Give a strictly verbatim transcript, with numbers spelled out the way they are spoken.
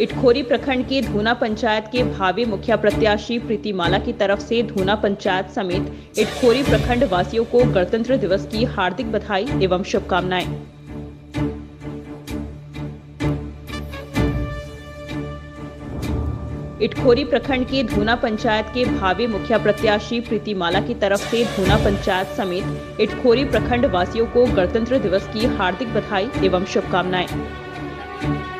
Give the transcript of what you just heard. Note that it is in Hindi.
इटखोरी प्रखंड के धूना पंचायत के भावी मुखिया प्रत्याशी प्रीति माला की तरफ से धूना पंचायत समेत इटखोरी प्रखंड वासियों को गणतंत्र दिवस की हार्दिक बधाई एवं शुभकामनाएं। इटखोरी प्रखंड के धूना पंचायत के भावी मुखिया प्रत्याशी प्रीति माला की तरफ से धूना पंचायत समेत इटखोरी प्रखंड वासियों को गणतंत्र दिवस की हार्दिक बधाई एवं शुभकामनाएं।